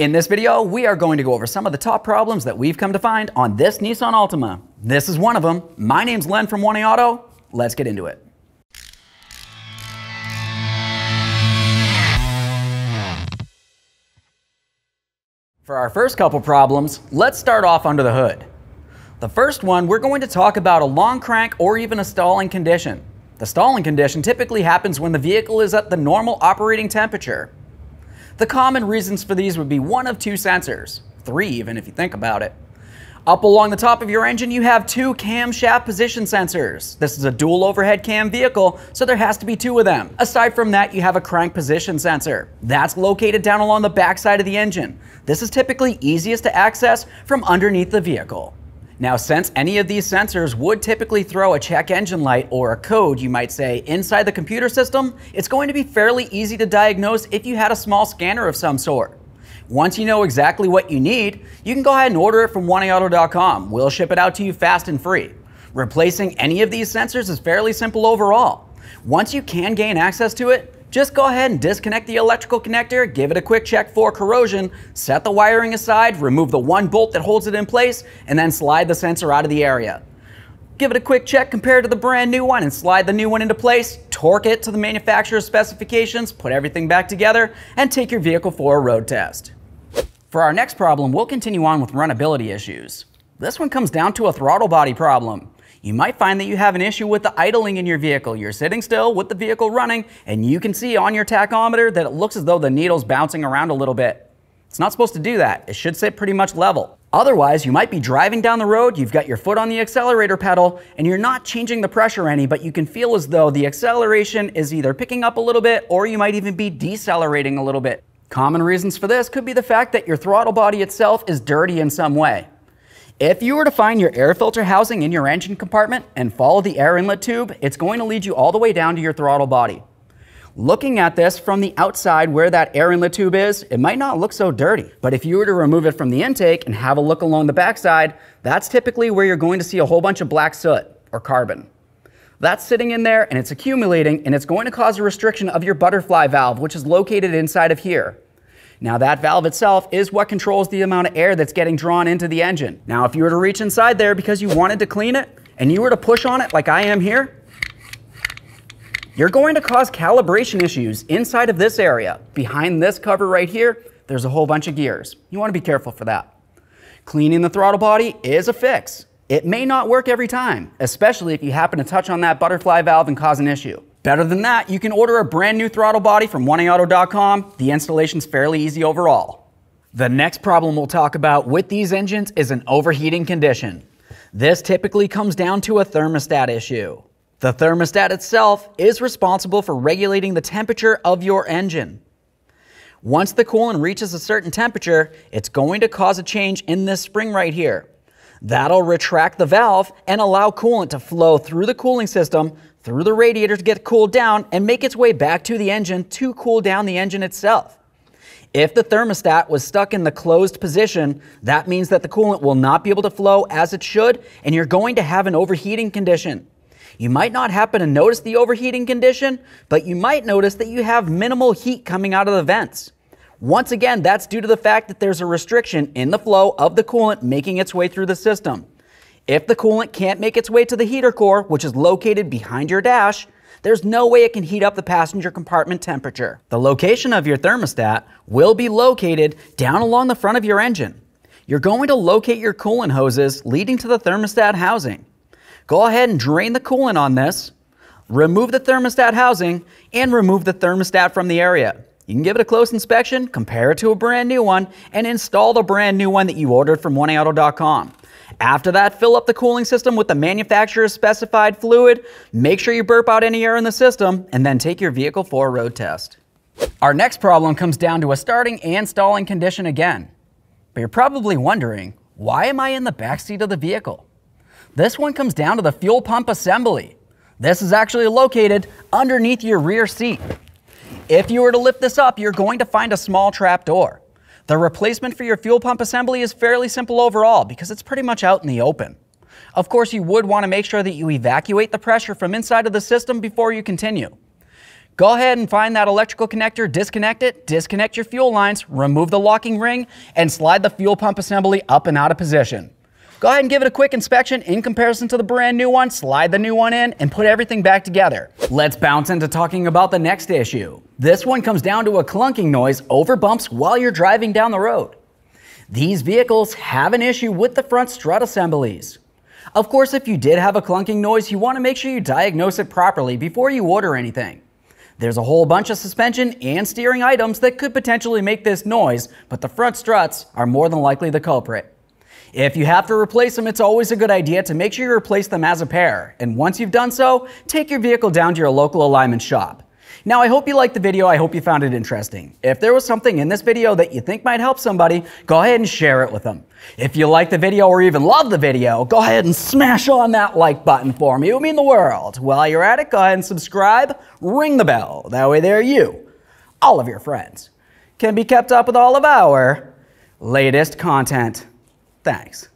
In this video, we are going to go over some of the top problems that we've come to find on this Nissan Altima. This is one of them. My name's Len from 1A Auto. Let's get into it. For our first couple problems, let's start off under the hood. The first one, we're going to talk about a long crank or even a stalling condition. The stalling condition typically happens when the vehicle is at the normal operating temperature. The common reasons for these would be one of two sensors, three even if you think about it. Up along the top of your engine you have two camshaft position sensors. This is a dual overhead cam vehicle, so there has to be two of them. Aside from that, you have a crank position sensor. That's located down along the backside of the engine. This is typically easiest to access from underneath the vehicle. Now, since any of these sensors would typically throw a check engine light, or a code you might say, inside the computer system, it's going to be fairly easy to diagnose if you had a small scanner of some sort. Once you know exactly what you need, you can go ahead and order it from 1AAuto.com. We'll ship it out to you fast and free. Replacing any of these sensors is fairly simple overall. Once you can gain access to it, just go ahead and disconnect the electrical connector, give it a quick check for corrosion, set the wiring aside, remove the one bolt that holds it in place, and then slide the sensor out of the area. Give it a quick check compared to the brand new one and slide the new one into place, torque it to the manufacturer's specifications, put everything back together, and take your vehicle for a road test. For our next problem, we'll continue on with runnability issues. This one comes down to a throttle body problem. You might find that you have an issue with the idling in your vehicle. You're sitting still with the vehicle running, and you can see on your tachometer that it looks as though the needle's bouncing around a little bit. It's not supposed to do that. It should sit pretty much level. Otherwise, you might be driving down the road, you've got your foot on the accelerator pedal, and you're not changing the pressure any, but you can feel as though the acceleration is either picking up a little bit, or you might even be decelerating a little bit. Common reasons for this could be the fact that your throttle body itself is dirty in some way. If you were to find your air filter housing in your engine compartment and follow the air inlet tube, it's going to lead you all the way down to your throttle body. Looking at this from the outside where that air inlet tube is, it might not look so dirty, but if you were to remove it from the intake and have a look along the backside, that's typically where you're going to see a whole bunch of black soot or carbon. That's sitting in there and it's accumulating, and it's going to cause a restriction of your butterfly valve, which is located inside of here. Now, that valve itself is what controls the amount of air that's getting drawn into the engine. Now, if you were to reach inside there because you wanted to clean it, and you were to push on it like I am here, you're going to cause calibration issues inside of this area. Behind this cover right here, there's a whole bunch of gears. You want to be careful for that. Cleaning the throttle body is a fix. It may not work every time, especially if you happen to touch on that butterfly valve and cause an issue. Better than that, you can order a brand new throttle body from 1AAuto.com. The installation's fairly easy overall. The next problem we'll talk about with these engines is an overheating condition. This typically comes down to a thermostat issue. The thermostat itself is responsible for regulating the temperature of your engine. Once the coolant reaches a certain temperature, it's going to cause a change in this spring right here. That'll retract the valve and allow coolant to flow through the cooling system, through the radiator to get cooled down and make its way back to the engine to cool down the engine itself. If the thermostat was stuck in the closed position, that means that the coolant will not be able to flow as it should, and you're going to have an overheating condition. You might not happen to notice the overheating condition, but you might notice that you have minimal heat coming out of the vents. Once again, that's due to the fact that there's a restriction in the flow of the coolant making its way through the system. If the coolant can't make its way to the heater core, which is located behind your dash, there's no way it can heat up the passenger compartment temperature. The location of your thermostat will be located down along the front of your engine. You're going to locate your coolant hoses leading to the thermostat housing. Go ahead and drain the coolant on this, remove the thermostat housing, and remove the thermostat from the area. You can give it a close inspection, compare it to a brand new one, and install the brand new one that you ordered from 1AAuto.com. After that, fill up the cooling system with the manufacturer's specified fluid, make sure you burp out any air in the system, and then take your vehicle for a road test. Our next problem comes down to a starting and stalling condition again. But you're probably wondering, why am I in the backseat of the vehicle? This one comes down to the fuel pump assembly. This is actually located underneath your rear seat. If you were to lift this up, you're going to find a small trap door. The replacement for your fuel pump assembly is fairly simple overall because it's pretty much out in the open. Of course, you would want to make sure that you evacuate the pressure from inside of the system before you continue. Go ahead and find that electrical connector, disconnect it, disconnect your fuel lines, remove the locking ring, and slide the fuel pump assembly up and out of position. Go ahead and give it a quick inspection in comparison to the brand new one, slide the new one in, and put everything back together. Let's bounce into talking about the next issue. This one comes down to a clunking noise over bumps while you're driving down the road. These vehicles have an issue with the front strut assemblies. Of course, if you did have a clunking noise, you want to make sure you diagnose it properly before you order anything. There's a whole bunch of suspension and steering items that could potentially make this noise, but the front struts are more than likely the culprit. If you have to replace them, it's always a good idea to make sure you replace them as a pair, and once you've done so, take your vehicle down to your local alignment shop. Now, I hope you liked the video. I hope you found it interesting. If there was something in this video that you think might help somebody, go ahead and share it with them. If you liked the video or even loved the video, go ahead and smash on that like button for me. It would mean the world. While you're at it, go ahead and subscribe, ring the bell. That way there you, all of your friends, can be kept up with all of our latest content. Thanks.